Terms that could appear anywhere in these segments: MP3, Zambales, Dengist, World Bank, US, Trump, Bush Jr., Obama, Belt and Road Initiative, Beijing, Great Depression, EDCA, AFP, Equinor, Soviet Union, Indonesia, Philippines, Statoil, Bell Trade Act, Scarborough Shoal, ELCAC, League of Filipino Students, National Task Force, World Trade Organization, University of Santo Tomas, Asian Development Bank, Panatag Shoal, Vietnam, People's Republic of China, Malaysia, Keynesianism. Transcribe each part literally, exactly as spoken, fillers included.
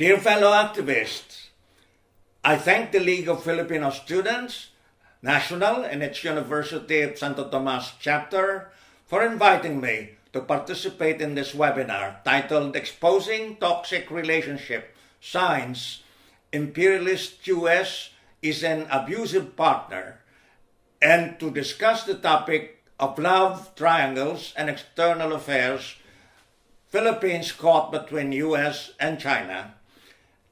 Dear fellow activists, I thank the League of Filipino Students, National and its University of Santo Tomas chapter for inviting me to participate in this webinar titled Exposing Toxic Relationship Signs Imperialist U S is an Abusive Partner, and to discuss the topic of love triangles and external affairs, Philippines caught between U S and China.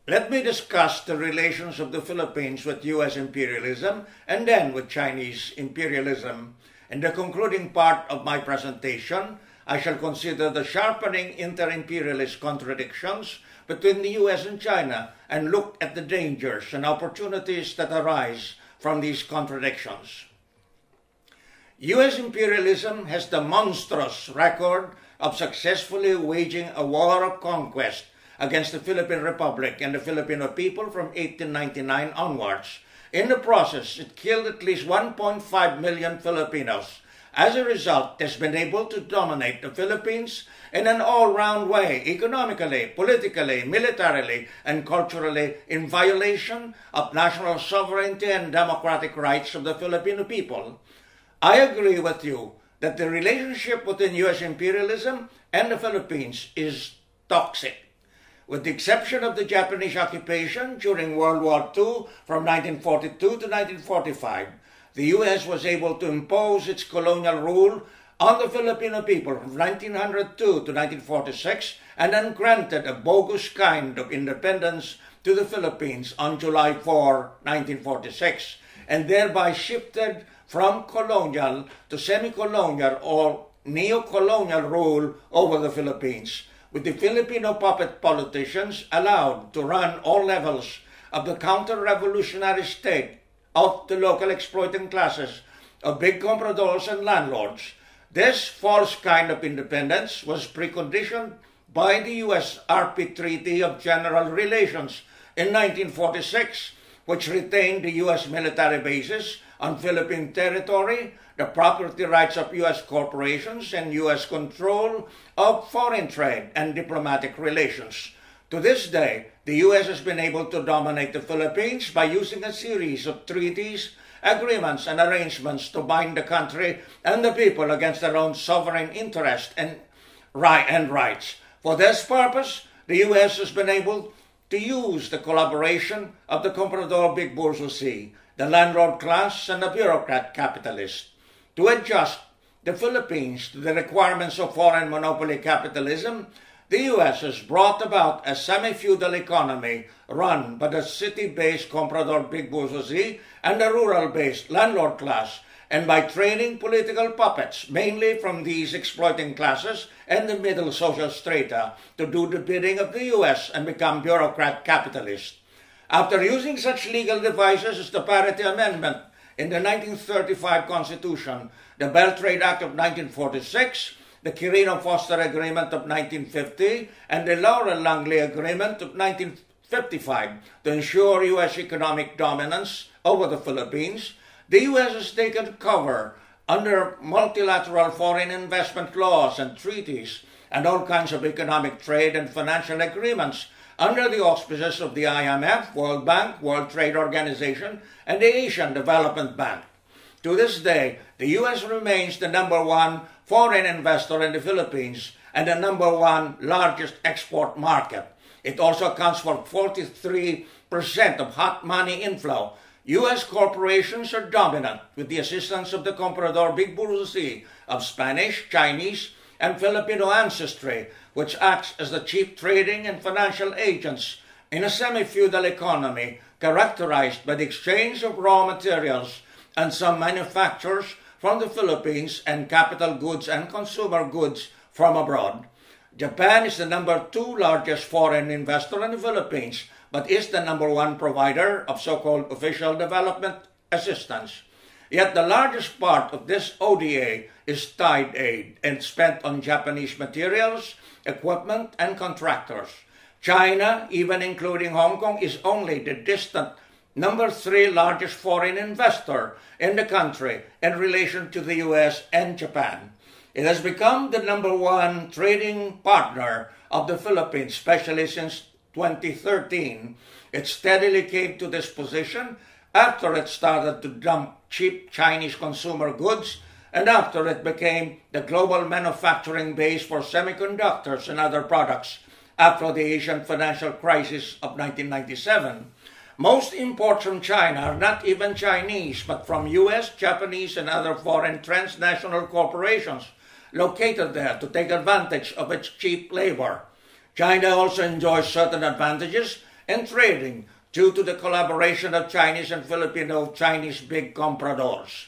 Let me discuss the relations of the Philippines with U S imperialism and then with Chinese imperialism. In the concluding part of my presentation, I shall consider the sharpening inter-imperialist contradictions between the U S and China and look at the dangers and opportunities that arise from these contradictions. U S imperialism has the monstrous record of successfully waging a war of conquest against the Philippine Republic and the Filipino people from eighteen ninety-nine onwards. In the process, it killed at least one point five million Filipinos. As a result, it has been able to dominate the Philippines in an all-round way, economically, politically, militarily, and culturally, in violation of national sovereignty and democratic rights of the Filipino people. I agree with you that the relationship between U S imperialism and the Philippines is toxic. With the exception of the Japanese occupation during World War two from nineteen forty-two to nineteen forty-five, the U S was able to impose its colonial rule on the Filipino people from nineteen oh two to nineteen forty-six and then granted a bogus kind of independence to the Philippines on July fourth, nineteen forty-six, and thereby shifted from colonial to semi-colonial or neo-colonial rule over the Philippines, with the Filipino puppet politicians allowed to run all levels of the counter-revolutionary state of the local exploiting classes of big compradors and landlords. This false kind of independence was preconditioned by the U S R P Treaty of General Relations in nineteen forty-six, which retained the U S military bases on Philippine territory, the property rights of U S corporations, and U S control of foreign trade and diplomatic relations. To this day, the U S has been able to dominate the Philippines by using a series of treaties, agreements, and arrangements to bind the country and the people against their own sovereign interests and rights. For this purpose, the U S has been able to use the collaboration of the comprador big bourgeoisie, the landlord class, and the bureaucrat capitalist to adjust the Philippines to the requirements of foreign monopoly capitalism. The U S has brought about a semi-feudal economy run by the city-based comprador big bourgeoisie and the rural-based landlord class, and by training political puppets, mainly from these exploiting classes and the middle social strata, to do the bidding of the U S and become bureaucrat capitalists. After using such legal devices as the Parity Amendment in the nineteen thirty-five Constitution, the Bell Trade Act of nineteen forty-six, the Quirino-Foster Agreement of nineteen fifty, and the Laurel-Langley Agreement of nineteen fifty-five to ensure U S economic dominance over the Philippines, the U S has taken cover under multilateral foreign investment laws and treaties and all kinds of economic trade and financial agreements under the auspices of the I M F, World Bank, World Trade Organization, and the Asian Development Bank. To this day, the U S remains the number one foreign investor in the Philippines and the number one largest export market. It also accounts for forty-three percent of hot money inflow. U S corporations are dominant with the assistance of the comprador big bourgeoisie of Spanish, Chinese, and Filipino ancestry, which acts as the chief trading and financial agents in a semi-feudal economy characterized by the exchange of raw materials and some manufactures from the Philippines and capital goods and consumer goods from abroad. Japan is the number two largest foreign investor in the Philippines, but is the number one provider of so-called official development assistance. Yet the largest part of this O D A is tied aid and spent on Japanese materials, equipment, and contractors. China, even including Hong Kong, is only the distant number three largest foreign investor in the country in relation to the U S and Japan. It has become the number one trading partner of the Philippines, especially since twenty thirteen, it steadily came to this position after it started to dump cheap Chinese consumer goods and after it became the global manufacturing base for semiconductors and other products after the Asian financial crisis of nineteen ninety-seven. Most imports from China are not even Chinese, but from U S, Japanese, and other foreign transnational corporations located there to take advantage of its cheap labor. China also enjoys certain advantages in trading due to the collaboration of Chinese and Filipino-Chinese big compradors.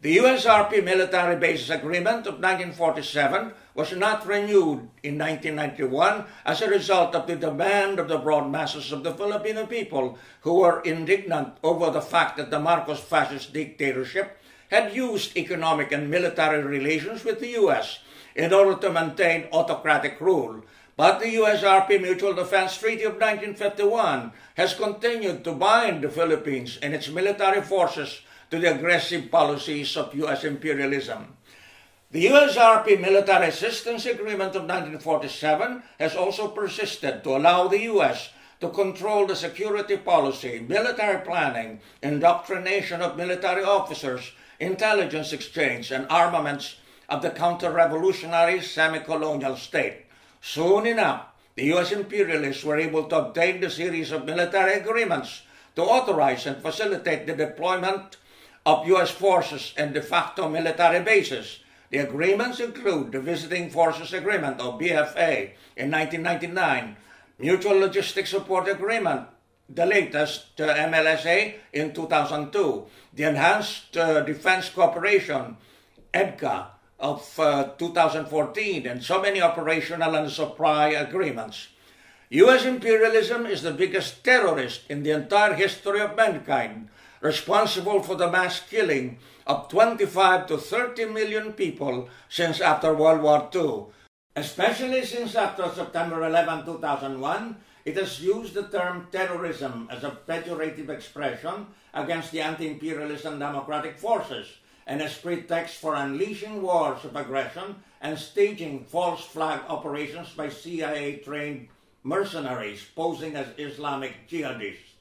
The U S R P Military Bases Agreement of nineteen forty-seven was not renewed in nineteen ninety-one as a result of the demand of the broad masses of the Filipino people who were indignant over the fact that the Marcos fascist dictatorship had used economic and military relations with the U S in order to maintain autocratic rule. But the U S R P Mutual Defense Treaty of nineteen fifty-one has continued to bind the Philippines and its military forces to the aggressive policies of U S imperialism. The U S R P Military Assistance Agreement of nineteen forty-seven has also persisted to allow the U S to control the security policy, military planning, indoctrination of military officers, intelligence exchange, and armaments of the counter-revolutionary semi-colonial state. Soon enough, the U S imperialists were able to obtain the series of military agreements to authorize and facilitate the deployment of U S forces and de facto military bases. The agreements include the Visiting Forces Agreement, or B F A, in nineteen ninety-nine, Mutual Logistic Support Agreement, the latest uh, M L S A, in two thousand two, the Enhanced uh, Defense Cooperation, EDCA, of uh, two thousand fourteen, and so many operational and supply agreements. U S imperialism is the biggest terrorist in the entire history of mankind, responsible for the mass killing of twenty-five to thirty million people since after World War Two. Especially since after September eleventh two thousand one, it has used the term terrorism as a pejorative expression against the anti-imperialist and democratic forces, and as pretext for unleashing wars of aggression and staging false flag operations by C I A-trained mercenaries posing as Islamic jihadists.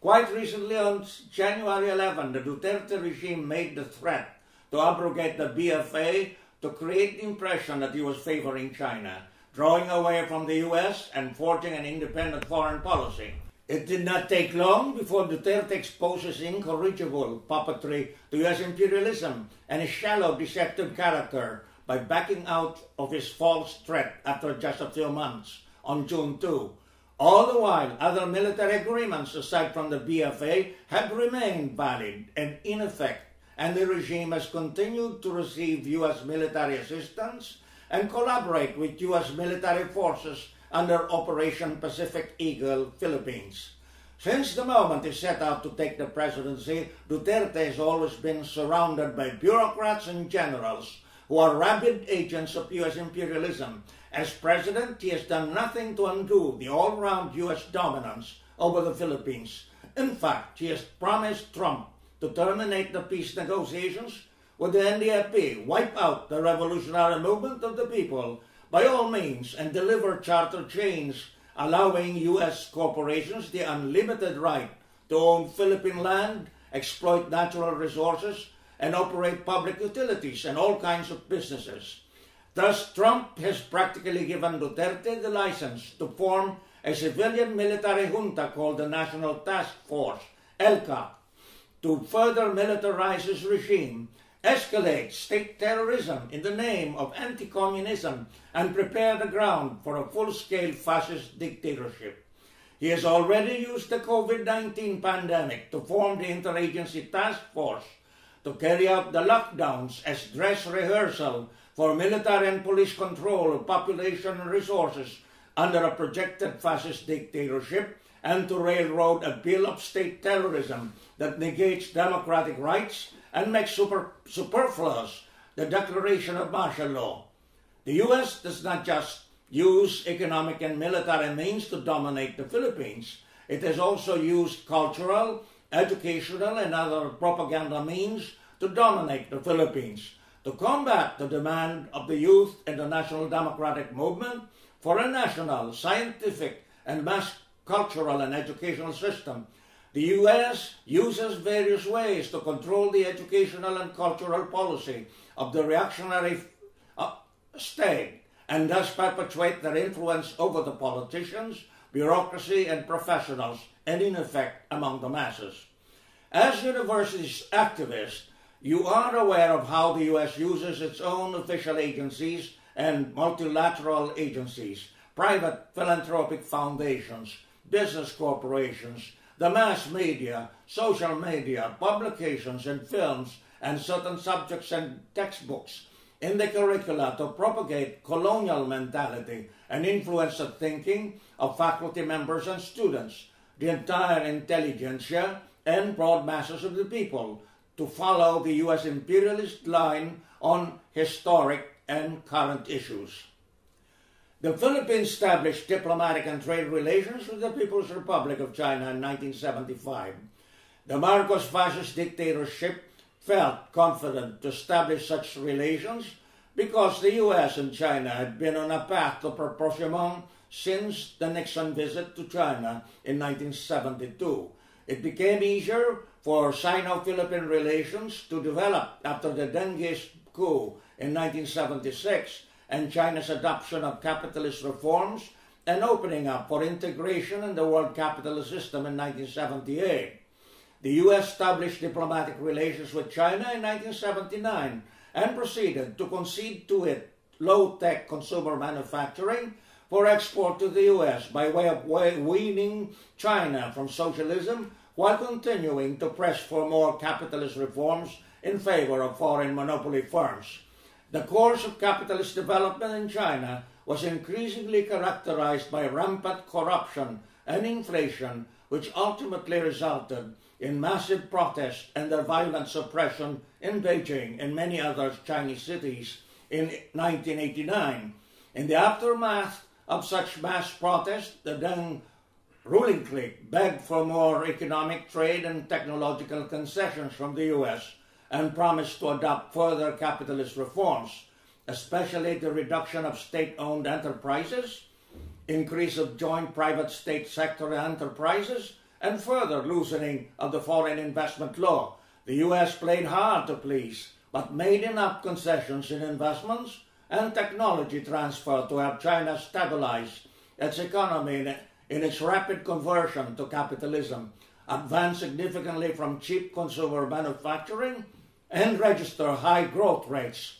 Quite recently, on January eleventh, the Duterte regime made the threat to abrogate the B F A to create the impression that he was favoring China, drawing away from the U S and forging an independent foreign policy. It did not take long before Duterte exposed his incorrigible puppetry to U S imperialism and his shallow, deceptive character by backing out of his false threat after just a few months, on June second. All the while, other military agreements, aside from the B F A, have remained valid and in effect, and the regime has continued to receive U S military assistance and collaborate with U S military forces under Operation Pacific Eagle, Philippines. Since the moment he set out to take the presidency, Duterte has always been surrounded by bureaucrats and generals who are rabid agents of U S imperialism. As president, he has done nothing to undo the all-round U S dominance over the Philippines. In fact, he has promised Trump to terminate the peace negotiations with the N D F P, wipe out the revolutionary movement of the people, by all means, and deliver charter chains allowing U S corporations the unlimited right to own Philippine land, exploit natural resources, and operate public utilities and all kinds of businesses. Thus, Trump has practically given Duterte the license to form a civilian military junta called the National Task Force, ELCAC, to further militarize his regime, escalate state terrorism in the name of anti-communism, and prepare the ground for a full-scale fascist dictatorship. He has already used the COVID nineteen pandemic to form the Interagency Task Force to carry out the lockdowns as dress rehearsal for military and police control of population and resources under a projected fascist dictatorship, and to railroad a bill of state terrorism that negates democratic rights and makes super, superfluous the declaration of martial law. The U S does not just use economic and military means to dominate the Philippines. It has also used cultural, educational, and other propaganda means to dominate the Philippines, to combat the demand of the youth and the National Democratic Movement for a national, scientific, and mass cultural and educational system, the U S uses various ways to control the educational and cultural policy of the reactionary state and thus perpetuate their influence over the politicians, bureaucracy, and professionals, and in effect among the masses. As university activists, you are aware of how the U S uses its own official agencies and multilateral agencies, private philanthropic foundations, business corporations, the mass media, social media, publications and films, and certain subjects and textbooks in the curricula to propagate colonial mentality and influence the thinking of faculty members and students, the entire intelligentsia, and broad masses of the people to follow the U S imperialist line on historic and current issues. The Philippines established diplomatic and trade relations with the People's Republic of China in nineteen seventy-five. The Marcos fascist dictatorship felt confident to establish such relations because the U S and China had been on a path to rapprochement since the Nixon visit to China in nineteen seventy-two. It became easier for Sino-Philippine relations to develop after the Dengist coup in nineteen seventy-six and China's adoption of capitalist reforms and opening up for integration in the world capitalist system in nineteen seventy-eight. The U S established diplomatic relations with China in nineteen seventy-nine and proceeded to concede to it low-tech consumer manufacturing for export to the U S by way of weaning China from socialism while continuing to press for more capitalist reforms in favor of foreign monopoly firms. The course of capitalist development in China was increasingly characterized by rampant corruption and inflation, which ultimately resulted in massive protests and their violent suppression in Beijing and many other Chinese cities in nineteen eighty-nine. In the aftermath of such mass protests, the Deng ruling clique begged for more economic, trade, and technological concessions from the U S and promised to adopt further capitalist reforms, especially the reduction of state-owned enterprises, increase of joint private state sector enterprises, and further loosening of the foreign investment law. The U S played hard to please, but made enough concessions in investments and technology transfer to help China stabilize its economy in its rapid conversion to capitalism, advance significantly from cheap consumer manufacturing, and register high growth rates.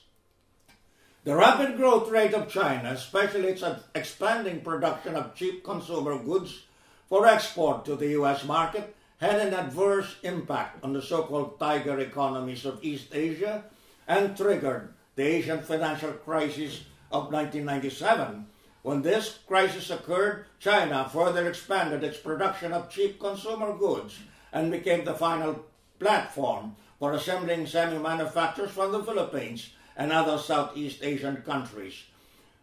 The rapid growth rate of China, especially its expanding production of cheap consumer goods for export to the U S market, had an adverse impact on the so-called tiger economies of East Asia and triggered the Asian financial crisis of nineteen ninety-seven. When this crisis occurred, China further expanded its production of cheap consumer goods and became the final platform for assembling semi-manufacturers from the Philippines and other Southeast Asian countries.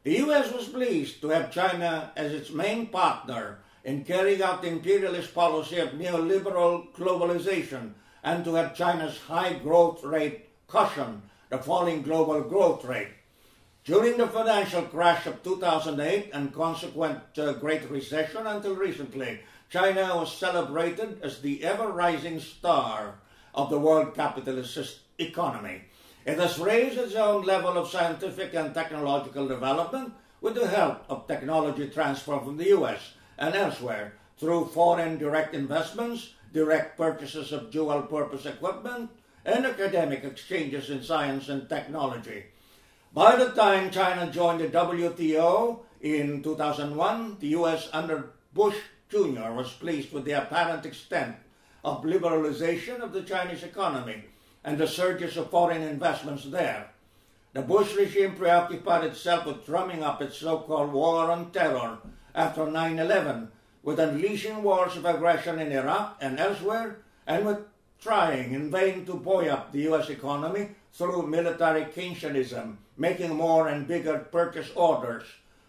The U S was pleased to have China as its main partner in carrying out the imperialist policy of neoliberal globalization and to have China's high growth rate cushion the falling global growth rate. During the financial crash of two thousand eight and consequent uh, Great Recession until recently, China was celebrated as the ever-rising star of the world capitalist economy. It has raised its own level of scientific and technological development with the help of technology transfer from the U S and elsewhere through foreign direct investments, direct purchases of dual-purpose equipment, and academic exchanges in science and technology. By the time China joined the W T O in two thousand one, the U S under Bush Junior was pleased with the apparent extent of liberalization of the Chinese economy and the surges of foreign investments there. The Bush regime preoccupied itself with drumming up its so-called war on terror after nine eleven, with unleashing wars of aggression in Iraq and elsewhere, and with trying in vain to buoy up the U S economy through military Keynesianism, making more and bigger purchase orders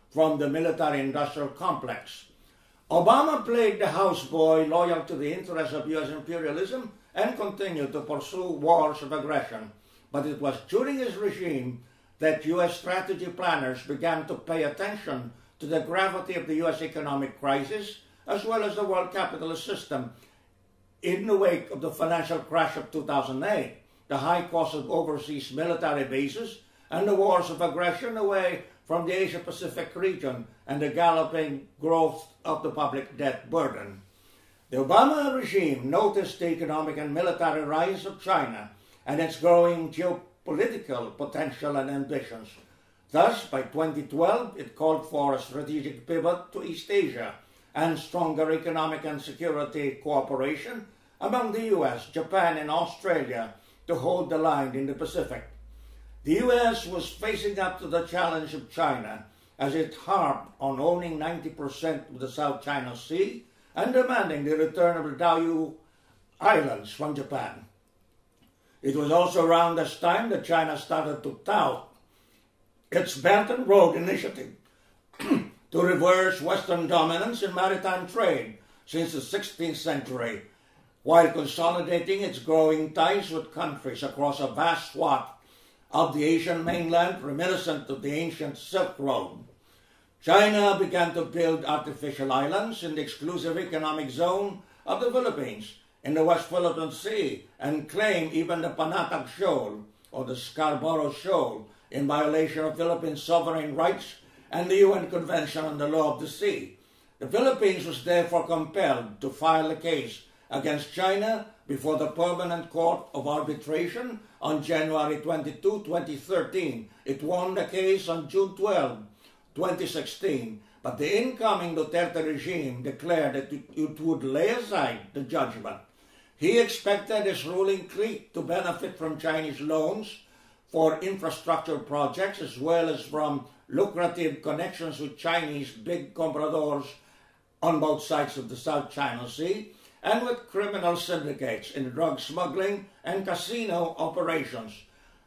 from the military-industrial complex. Obama played the houseboy loyal to the interests of U S imperialism and continued to pursue wars of aggression. But it was during his regime that U S strategy planners began to pay attention to the gravity of the U S economic crisis as well as the world capitalist system. In the wake of the financial crash of two thousand eight, the high cost of overseas military bases, and the wars of aggression away from the Asia-Pacific region, and the galloping growth of the public debt burden. The Obama regime noticed the economic and military rise of China and its growing geopolitical potential and ambitions. Thus, by twenty twelve, it called for a strategic pivot to East Asia and stronger economic and security cooperation among the U S, Japan, and Australia to hold the line in the Pacific. The U S was facing up to the challenge of China as it harped on owning ninety percent of the South China Sea and demanding the return of the Diaoyu Islands from Japan. It was also around this time that China started to tout its Belt and Road Initiative to reverse Western dominance in maritime trade since the sixteenth century, while consolidating its growing ties with countries across a vast swath of the Asian mainland reminiscent of the ancient Silk Road. China began to build artificial islands in the exclusive economic zone of the Philippines in the West Philippine Sea and claim even the Panatag Shoal or the Scarborough Shoal in violation of Philippine sovereign rights and the U N Convention on the Law of the Sea. The Philippines was therefore compelled to file a case against China before the Permanent Court of Arbitration on January twenty-second, twenty thirteen. It won the case on June twelfth, twenty sixteen, but the incoming Duterte regime declared that it would lay aside the judgment. He expected his ruling clique to benefit from Chinese loans for infrastructure projects as well as from lucrative connections with Chinese big compradors on both sides of the South China Sea and with criminal syndicates in drug smuggling and casino operations.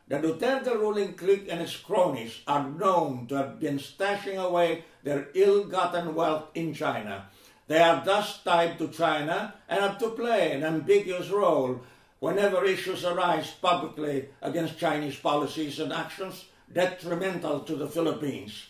The Duterte ruling clique and its cronies are known to have been stashing away their ill-gotten wealth in China. They are thus tied to China and have to play an ambiguous role whenever issues arise publicly against Chinese policies and actions detrimental to the Philippines.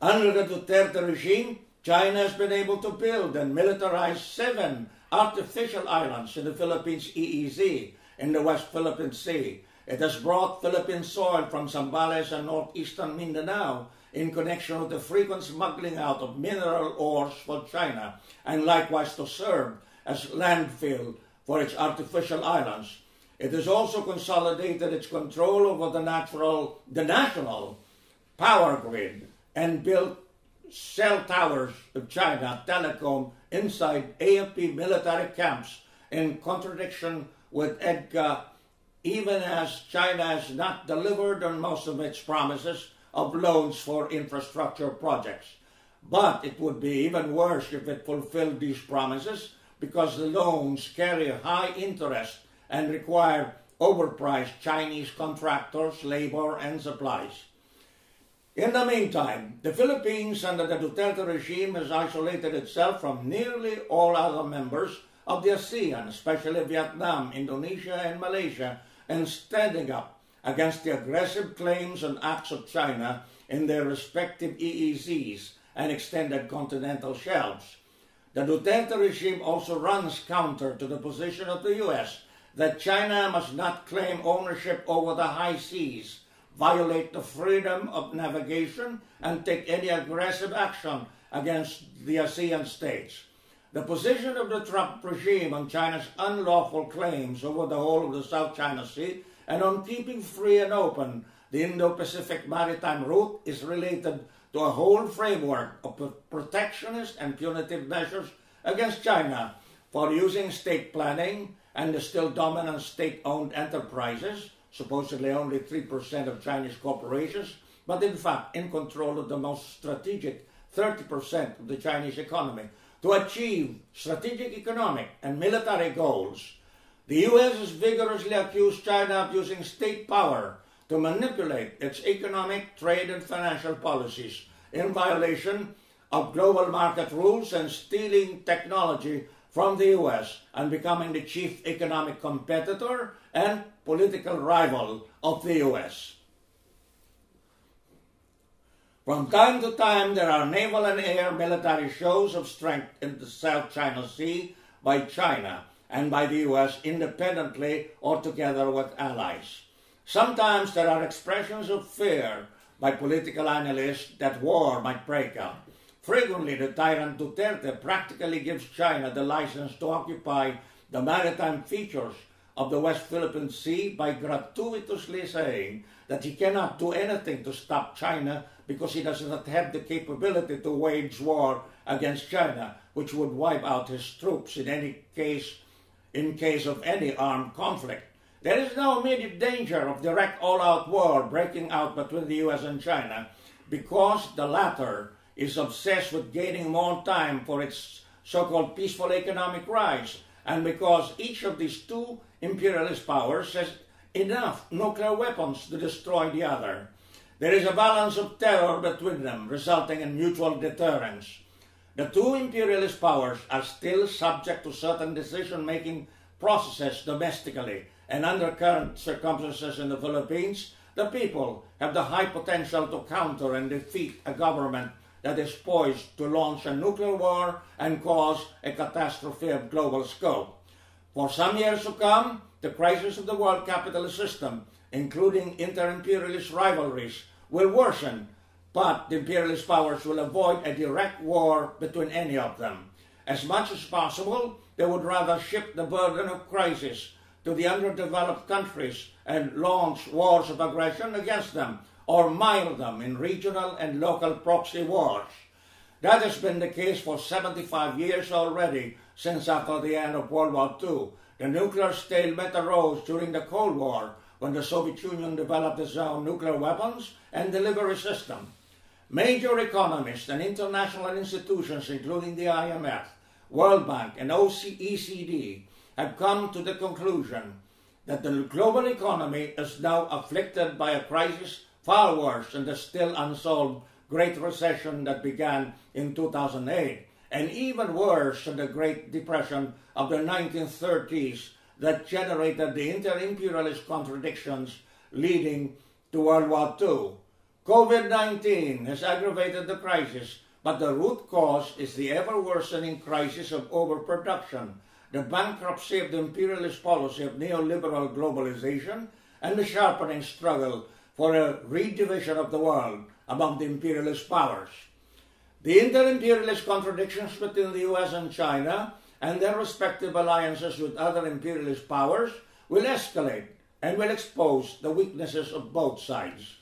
Under the Duterte regime, China has been able to build and militarize seven artificial islands in the Philippines E E Z in the West Philippine Sea. It has brought Philippine soil from Zambales and northeastern Mindanao in connection with the frequent smuggling out of mineral ores for China and likewise to serve as landfill for its artificial islands. It has also consolidated its control over the natural, the national power grid and built cell towers of China Telecom inside A F P military camps in contradiction with EDCA, even as China has not delivered on most of its promises of loans for infrastructure projects. But it would be even worse if it fulfilled these promises because the loans carry high interest and require overpriced Chinese contractors, labor, and supplies. In the meantime, the Philippines under the Duterte regime has isolated itself from nearly all other members of the ASEAN, especially Vietnam, Indonesia, and Malaysia, and standing up against the aggressive claims and acts of China in their respective E E Zs and extended continental shelves. The Duterte regime also runs counter to the position of the U S that China must not claim ownership over the high seas, violate the freedom of navigation, and take any aggressive action against the ASEAN states. The position of the Trump regime on China's unlawful claims over the whole of the South China Sea and on keeping free and open the Indo-Pacific maritime route is related to a whole framework of protectionist and punitive measures against China for using state planning and the still dominant state-owned enterprises, supposedly only three percent of Chinese corporations, but in fact in control of the most strategic thirty percent of the Chinese economy, to achieve strategic economic and military goals. The U S has vigorously accused China of using state power to manipulate its economic, trade, and financial policies in violation of global market rules and stealing technology from the U S and becoming the chief economic competitor and political rival of the U S. From time to time, there are naval and air military shows of strength in the South China Sea by China and by the U S independently or together with allies. Sometimes there are expressions of fear by political analysts that war might break out. Frequently, the tyrant Duterte practically gives China the license to occupy the maritime features of the West Philippine Sea by gratuitously saying that he cannot do anything to stop China because he does not have the capability to wage war against China, which would wipe out his troops in any case, in case of any armed conflict. There is no immediate danger of direct all-out war breaking out between the U S and China because the latter is obsessed with gaining more time for its so-called peaceful economic rise, and because each of these two imperialist powers has enough nuclear weapons to destroy the other. There is a balance of terror between them, resulting in mutual deterrence. The two imperialist powers are still subject to certain decision-making processes domestically, and under current circumstances in the Philippines, the people have the high potential to counter and defeat a government that is poised to launch a nuclear war and cause a catastrophe of global scope. For some years to come, the crisis of the world capitalist system, including inter-imperialist rivalries, will worsen, but the imperialist powers will avoid a direct war between any of them. As much as possible, they would rather shift the burden of crisis to the underdeveloped countries and launch wars of aggression against them, or mire them in regional and local proxy wars. That has been the case for seventy-five years already since after the end of World War Two. The nuclear stalemate arose during the Cold War when the Soviet Union developed its own nuclear weapons and delivery system. Major economists and international institutions, including the I M F, World Bank, and O E C D, have come to the conclusion that the global economy is now afflicted by a crisis far worse than the still unsolved Great Recession that began in two thousand eight, and even worse than the Great Depression of the nineteen thirties that generated the inter-imperialist contradictions leading to World War Two. COVID nineteen has aggravated the crisis, but the root cause is the ever-worsening crisis of overproduction, the bankruptcy of the imperialist policy of neoliberal globalization, and the sharpening struggle for a redivision of the world among the imperialist powers. The inter-imperialist contradictions between the U S and China and their respective alliances with other imperialist powers will escalate and will expose the weaknesses of both sides.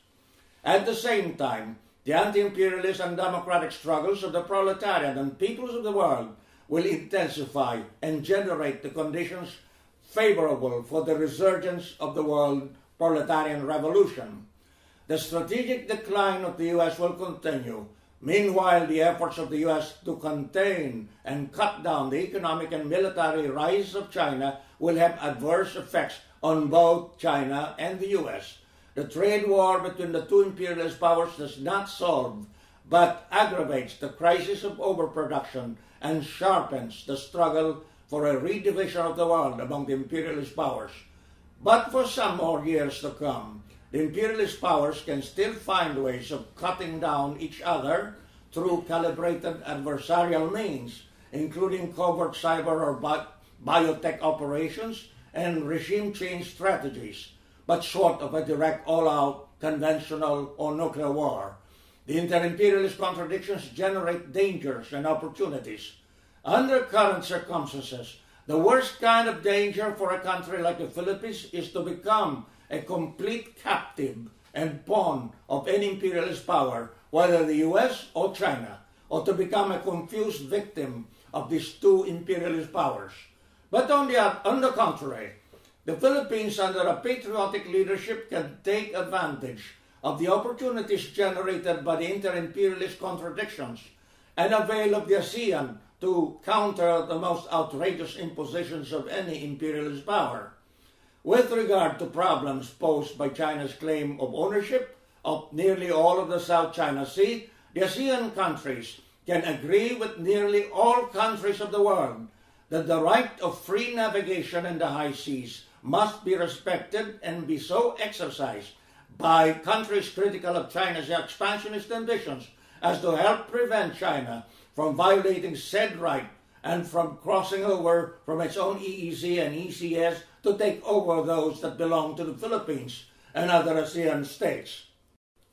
At the same time, the anti-imperialist and democratic struggles of the proletariat and peoples of the world will intensify and generate the conditions favorable for the resurgence of the world proletarian revolution. The strategic decline of the U S will continue. Meanwhile, the efforts of the U S to contain and cut down the economic and military rise of China will have adverse effects on both China and the U S. The trade war between the two imperialist powers does not solve, but aggravates the crisis of overproduction and sharpens the struggle for a redivision of the world among the imperialist powers. But for some more years to come, the imperialist powers can still find ways of cutting down each other through calibrated adversarial means, including covert cyber or bi biotech operations and regime change strategies, but short of a direct all-out conventional or nuclear war. The inter-imperialist contradictions generate dangers and opportunities. Under current circumstances, the worst kind of danger for a country like the Philippines is to become a complete captive and pawn of any imperialist power, whether the U S or China, or to become a confused victim of these two imperialist powers. But on the, on the contrary, the Philippines, under a patriotic leadership, can take advantage of the opportunities generated by the inter-imperialist contradictions and avail of the ASEAN to counter the most outrageous impositions of any imperialist power. With regard to problems posed by China's claim of ownership of nearly all of the South China Sea, the ASEAN countries can agree with nearly all countries of the world that the right of free navigation in the high seas must be respected and be so exercised by countries critical of China's expansionist ambitions as to help prevent China from violating said right and from crossing over from its own E E Z and E C S to take over those that belong to the Philippines and other ASEAN states.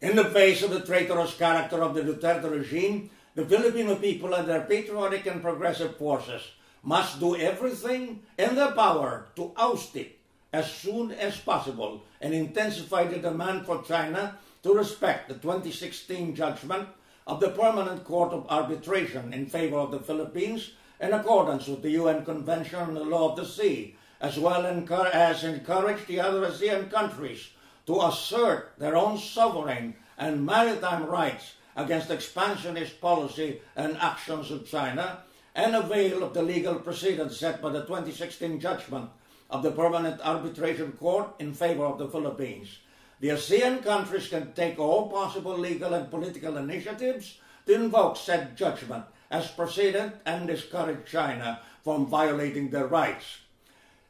In the face of the traitorous character of the Duterte regime, the Filipino people and their patriotic and progressive forces must do everything in their power to oust it as soon as possible and intensify the demand for China to respect the twenty sixteen judgment of the Permanent Court of Arbitration in favor of the Philippines in accordance with the U N Convention on the Law of the Sea, as well as encourage the other ASEAN countries to assert their own sovereign and maritime rights against expansionist policy and actions of China, and avail of the legal precedent set by the twenty sixteen judgment of the Permanent Arbitration Court in favor of the Philippines. The ASEAN countries can take all possible legal and political initiatives to invoke said judgment as precedent and discourage China from violating their rights.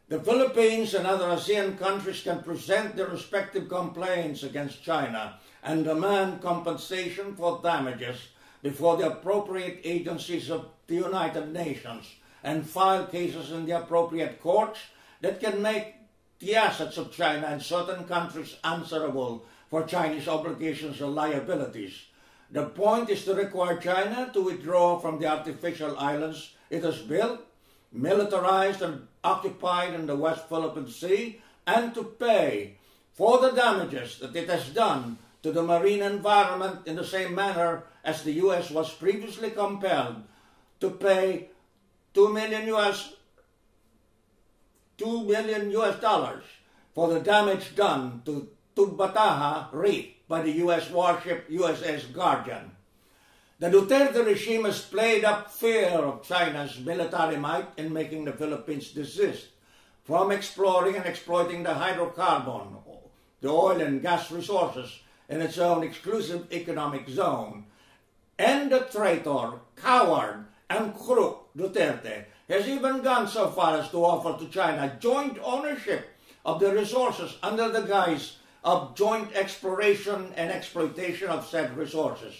The Philippines and other ASEAN countries can present their respective complaints against China and demand compensation for damages before the appropriate agencies of the United Nations and file cases in the appropriate courts that can make the assets of China and certain countries answerable for Chinese obligations and liabilities. The point is to require China to withdraw from the artificial islands it has built, militarized and occupied in the West Philippine Sea, and to pay for the damages that it has done to the marine environment in the same manner as the U S was previously compelled to pay two million U S dollars for the damage done to Tugbataha Reef by the U S warship U S S Guardian. The Duterte regime has played up fear of China's military might in making the Philippines desist from exploring and exploiting the hydrocarbon, the oil and gas resources in its own exclusive economic zone. And the traitor, coward, and crook Duterte has even gone so far as to offer to China joint ownership of the resources under the guise of joint exploration and exploitation of said resources.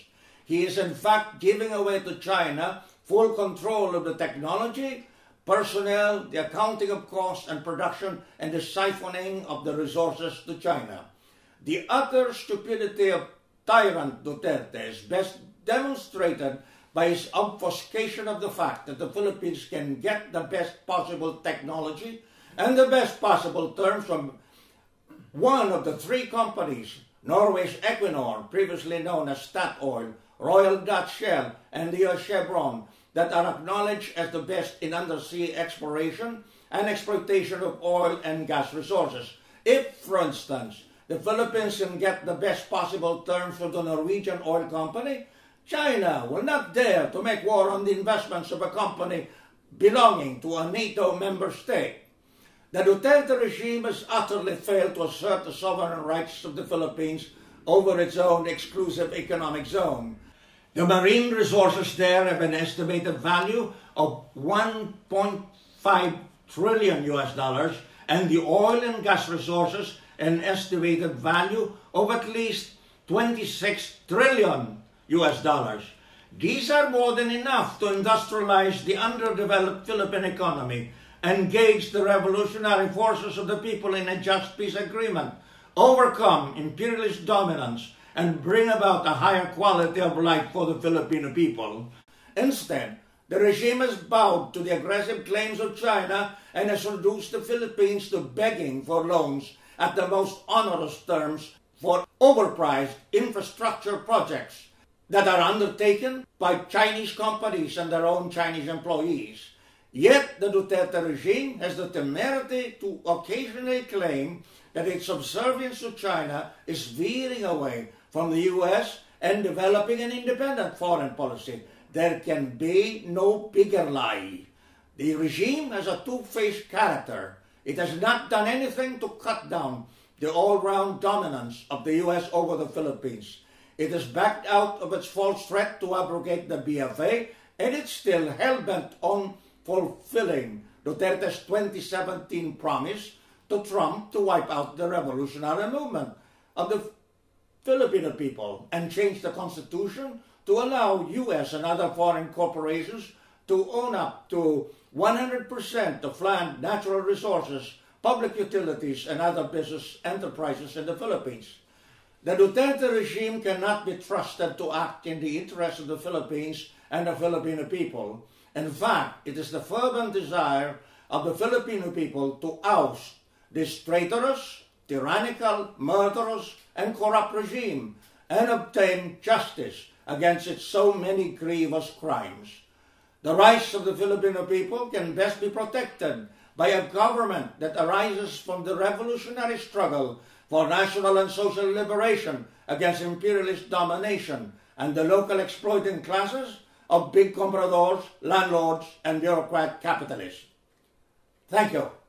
He is in fact giving away to China full control of the technology, personnel, the accounting of costs and production, and the siphoning of the resources to China. The utter stupidity of tyrant Duterte is best demonstrated by his obfuscation of the fact that the Philippines can get the best possible technology and the best possible terms from one of the three companies, Norway's Equinor, previously known as Statoil, Royal Dutch Shell, and the U S Chevron, that are acknowledged as the best in undersea exploration and exploitation of oil and gas resources. If, for instance, the Philippines can get the best possible terms from the Norwegian oil company, China will not dare to make war on the investments of a company belonging to a NATO member state. The Duterte regime has utterly failed to assert the sovereign rights of the Philippines over its own exclusive economic zone. The marine resources there have an estimated value of one point five trillion U S dollars, and the oil and gas resources an estimated value of at least twenty-six trillion U S dollars. These are more than enough to industrialize the underdeveloped Philippine economy, engage the revolutionary forces of the people in a just peace agreement, overcome imperialist dominance, and bring about a higher quality of life for the Filipino people. Instead, the regime has bowed to the aggressive claims of China and has reduced the Philippines to begging for loans at the most onerous terms for overpriced infrastructure projects that are undertaken by Chinese companies and their own Chinese employees. Yet the Duterte regime has the temerity to occasionally claim that its subservience to China is veering away from the U S and developing an independent foreign policy. There can be no bigger lie. The regime has a two-faced character. It has not done anything to cut down the all-round dominance of the U S over the Philippines. It has backed out of its false threat to abrogate the B F A, and it's still hell-bent on fulfilling Duterte's twenty seventeen promise to Trump to wipe out the revolutionary movement of the Filipino people and change the constitution to allow U S and other foreign corporations to own up to one hundred percent of land, natural resources, public utilities, and other business enterprises in the Philippines. The Duterte regime cannot be trusted to act in the interests of the Philippines and the Filipino people. In fact, it is the fervent desire of the Filipino people to oust this traitorous, tyrannical, murderous, and corrupt regime and obtain justice against its so many grievous crimes. The rights of the Filipino people can best be protected by a government that arises from the revolutionary struggle for national and social liberation against imperialist domination and the local exploiting classes of big compradors, landlords, and bureaucrat capitalists. Thank you.